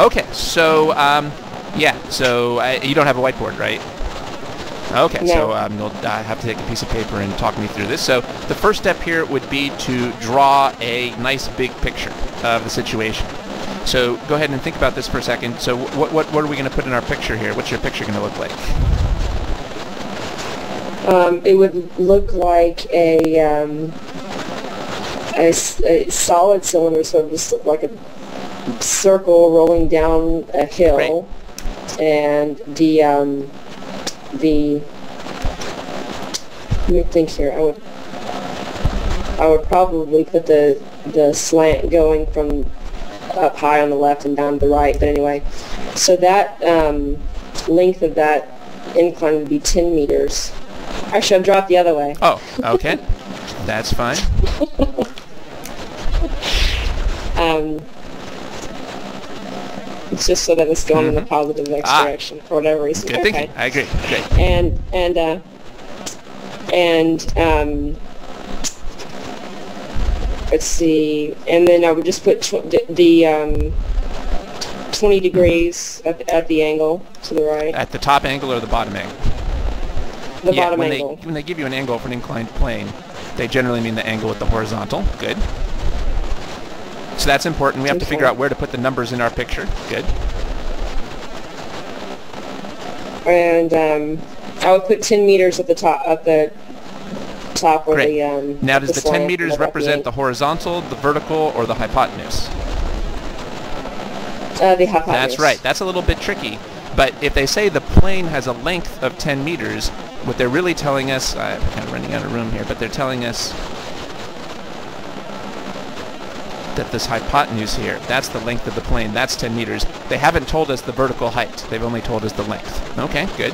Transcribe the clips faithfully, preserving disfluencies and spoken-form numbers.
Okay, so, um, yeah, so I, you don't have a whiteboard, right? Okay, no. so um, you'll uh, have to take a piece of paper and talk me through this. So the first step here would be to draw a nice big picture of the situation. So go ahead and think about this for a second. So what what, what are we going to put in our picture here? What's your picture going to look like? Um, it would look like a, um, a, a solid cylinder, so it would just look like a circle rolling down a hill, right. and the um, the let me think here. I would I would probably put the the slant going from up high on the left and down to the right. But anyway, so that um, length of that incline would be ten meters. Actually, I've dropped the other way. Oh, okay, that's fine. um. It's just so that it's going mm-hmm. in the positive X ah, direction for whatever reason. Good okay. thinking. I agree. Great. And and uh, and um, let's see. And then I would just put tw the, the um, twenty degrees at the, at the angle to the right. At the top angle or the bottom angle? The yeah, bottom when angle. They, when they give you an angle for an inclined plane, they generally mean the angle with the horizontal. Good. So that's important. We have okay. to figure out where to put the numbers in our picture. Good. And um, I would put ten meters at the top. At the top where the um. Now, does the, the ten meters represent the horizontal, the vertical, or the hypotenuse? Uh, the hypotenuse. That's right. That's a little bit tricky. But if they say the plane has a length of ten meters, what they're really telling us, I'm kind of running out of room here, but they're telling us that this hypotenuse here, that's the length of the plane, that's ten meters. They haven't told us the vertical height, they've only told us the length. Okay, good.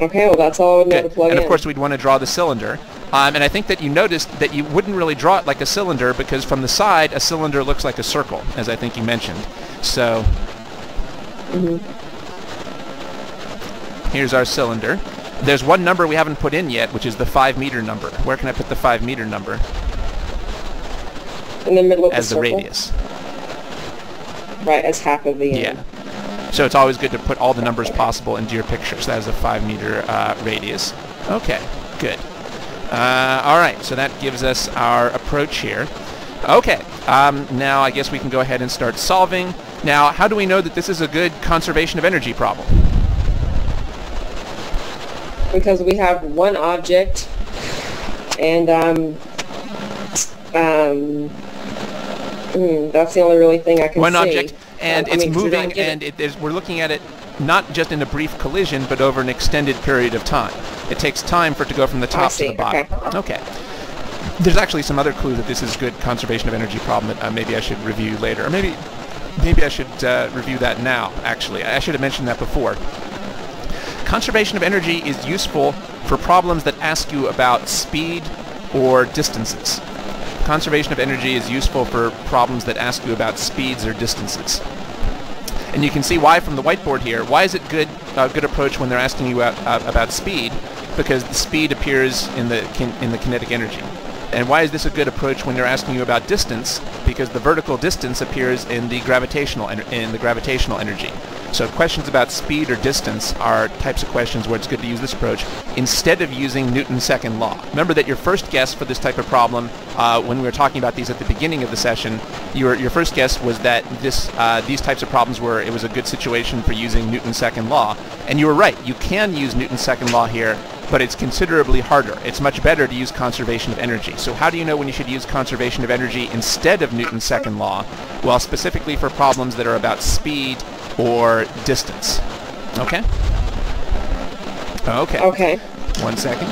Okay, well that's all we need to plug in. And of course we'd want to draw the cylinder. Um, and I think that you noticed that you wouldn't really draw it like a cylinder because from the side, a cylinder looks like a circle, as I think you mentioned. So, mm-hmm. here's our cylinder. There's one number we haven't put in yet, which is the five-meter number. Where can I put the five-meter number? In the middle of the circle? As the radius. Right, as half of the end. Yeah. So it's always good to put all the numbers possible into your picture. So that is a five-meter uh, radius. Okay, good. Uh, all right, so that gives us our approach here. Okay, um, now I guess we can go ahead and start solving. Now, how do we know that this is a good conservation of energy problem? Because we have one object, and um, um, mm, that's the only really thing I can see. One object, and um, it's I mean, moving, and it. It, we're looking at it not just in a brief collision, but over an extended period of time. It takes time for it to go from the top to the bottom. Okay. okay. There's actually some other clue that this is a good conservation of energy problem that uh, maybe I should review later, or maybe maybe I should uh, review that now. Actually, I should have mentioned that before. Conservation of energy is useful for problems that ask you about speed or distances. Conservation of energy is useful for problems that ask you about speeds or distances. And you can see why from the whiteboard here. Why is it good uh, good approach when they're asking you about, uh, about speed? Because the speed appears in the kin in the kinetic energy. And why is this a good approach when they're asking you about distance? Because the vertical distance appears in the gravitational en in the gravitational energy. So questions about speed or distance are types of questions where it's good to use this approach instead of using Newton's second law. Remember that your first guess for this type of problem, uh, when we were talking about these at the beginning of the session, your, your first guess was that this, uh, these types of problems were, it was a good situation for using Newton's second law. And you were right, you can use Newton's second law here, but it's considerably harder. It's much better to use conservation of energy. So how do you know when you should use conservation of energy instead of Newton's second law? Well, specifically for problems that are about speed or distance. Okay? Okay. Okay. One second.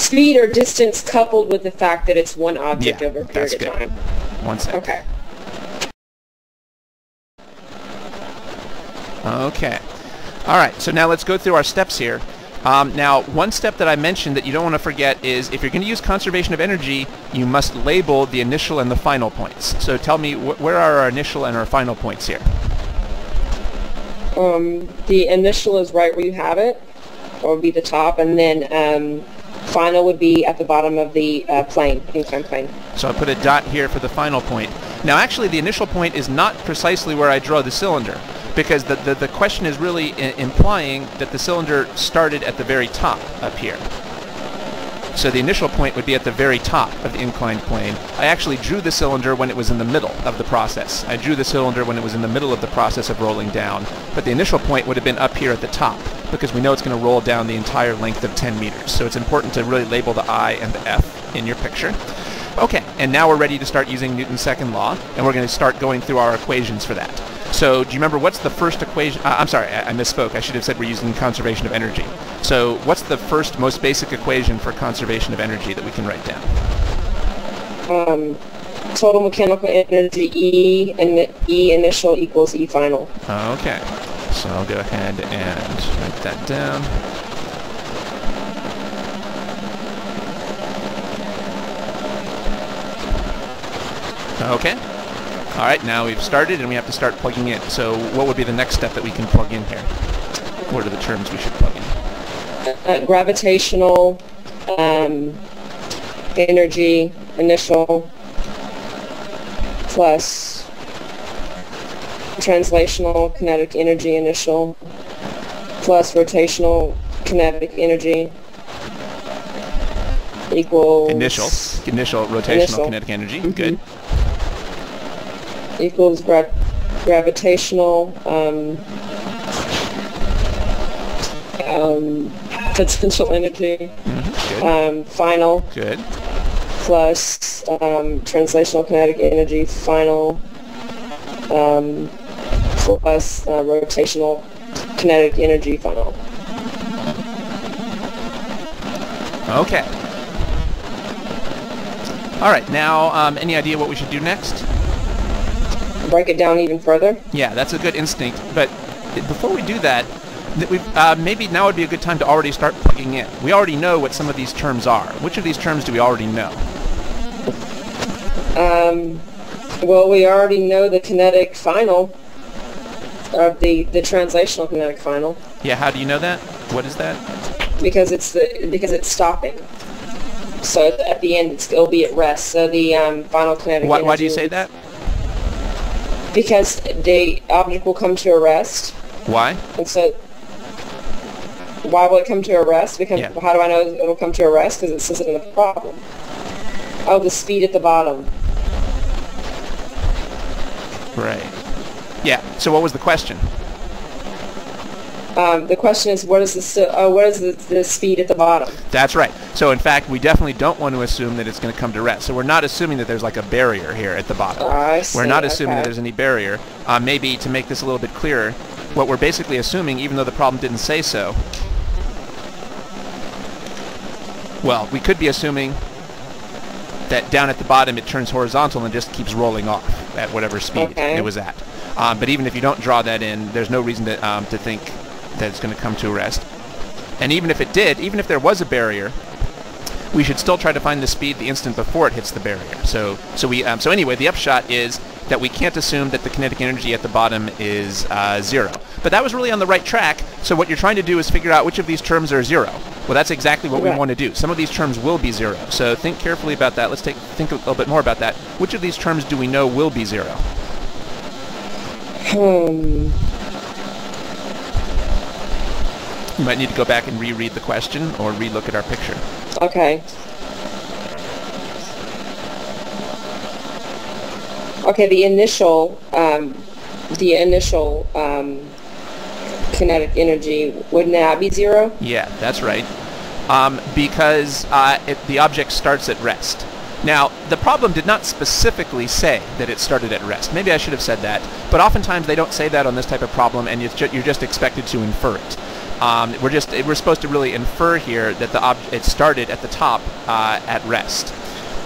Speed or distance coupled with the fact that it's one object yeah, over a period of good. time. One second. Okay. Okay. All right, so now let's go through our steps here. Um, now, one step that I mentioned that you don't want to forget is if you're going to use conservation of energy, you must label the initial and the final points. So tell me, wh where are our initial and our final points here? Um, the initial is right where you have it, or would be the top, and then um, final would be at the bottom of the uh, plane, inclined plane. So I put a dot here for the final point. Now actually the initial point is not precisely where I draw the cylinder, because the, the, the question is really I implying that the cylinder started at the very top up here. So the initial point would be at the very top of the inclined plane. I actually drew the cylinder when it was in the middle of the process. I drew the cylinder when it was in the middle of the process of rolling down. But the initial point would have been up here at the top, because we know it's going to roll down the entire length of ten meters. So it's important to really label the I and the F in your picture. Okay, and now we're ready to start using Newton's second law, and we're going to start going through our equations for that. So do you remember what's the first equation? Uh, I'm sorry, I, I misspoke. I should have said we're using conservation of energy. So what's the first most basic equation for conservation of energy that we can write down? Um, total mechanical energy E, and E initial equals E final. Okay, so I'll go ahead and write that down. Okay. All right, now we've started, and we have to start plugging in. So what would be the next step that we can plug in here? What are the terms we should plug in? Uh, gravitational, um, energy, initial, plus translational kinetic energy, initial, plus rotational kinetic energy, equals... Initial, initial rotational initial. kinetic energy, mm-hmm. Good. Equals gra gravitational um, um, potential energy, mm-hmm. Good. Um, final, good, plus um, translational kinetic energy, final, um, plus uh, rotational kinetic energy, final. Okay. All right. Now, um, any idea what we should do next? Break it down even further? Yeah, that's a good instinct. But before we do that, we uh, maybe now would be a good time to already start plugging in. We already know what some of these terms are. Which of these terms do we already know? Um, well, we already know the kinetic final of the, the translational kinetic final. Yeah, how do you know that? What is that? Because it's the because it's stopping. So at the end, it's, it'll be at rest. So the um, final kinetic why, energy... Why do you say that? Because the object will come to a rest. Why? And so, why will it come to a rest? Because yeah. How do I know it will come to a rest? Because it says it in the problem. Oh, the speed at the bottom. Right. Yeah. So, what was the question? Um, the question is, what is the uh, what is the, the speed at the bottom? That's right. So in fact, we definitely don't want to assume that it's going to come to rest. So we're not assuming that there's like a barrier here at the bottom. Oh, I see. We're not assuming okay. that there's any barrier. Uh, maybe to make this a little bit clearer, what we're basically assuming, even though the problem didn't say so, well, we could be assuming that down at the bottom it turns horizontal and just keeps rolling off at whatever speed okay. it was at. Um, but even if you don't draw that in, there's no reason to, um, to think that it's going to come to a rest. And even if it did, even if there was a barrier, we should still try to find the speed the instant before it hits the barrier. So, so we, um, so anyway, the upshot is that we can't assume that the kinetic energy at the bottom is uh, zero. But that was really on the right track. So what you're trying to do is figure out which of these terms are zero. Well, that's exactly what okay. we want to do. Some of these terms will be zero. So think carefully about that. Let's take think a little bit more about that. Which of these terms do we know will be zero? Hmm. You might need to go back and reread the question or relook at our picture. Okay. Okay, the initial, um, the initial um, kinetic energy, wouldn't that be zero? Yeah, that's right. Um, because uh, it, the object starts at rest. Now, the problem did not specifically say that it started at rest. Maybe I should have said that. But oftentimes they don't say that on this type of problem, and you're just expected to infer it. Um, we're just we're supposed to really infer here that the ob it started at the top uh, at rest.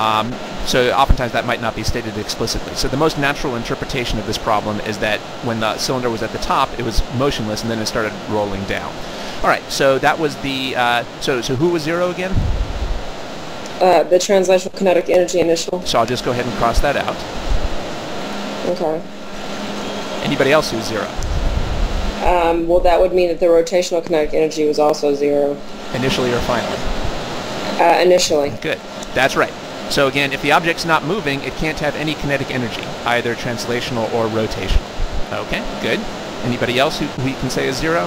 Um, so oftentimes that might not be stated explicitly. So the most natural interpretation of this problem is that when the cylinder was at the top, it was motionless, and then it started rolling down. All right. So that was the uh, so so who was zero again? Uh, the translational kinetic energy initial. So I'll just go ahead and cross that out. Okay. Anybody else who's zero? Um, well, that would mean that the rotational kinetic energy was also zero. Initially or finally? Uh, initially. Good. That's right. So again, if the object's not moving, it can't have any kinetic energy, either translational or rotational. Okay, good. Anybody else who we can say is zero?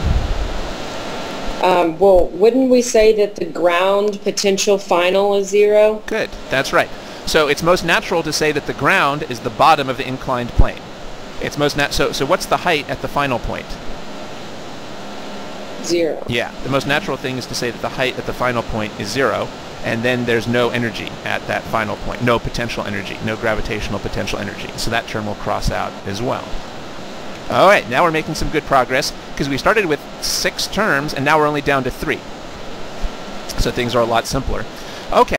Um, well, wouldn't we say that the ground potential final is zero? Good, that's right. So it's most natural to say that the ground is the bottom of the inclined plane. It's most nat so, so what's the height at the final point? Zero. Yeah, the most natural thing is to say that the height at the final point is zero, and then there's no energy at that final point, no potential energy, no gravitational potential energy. So that term will cross out as well. All right, now we're making some good progress because we started with six terms, and now we're only down to three. So things are a lot simpler. Okay.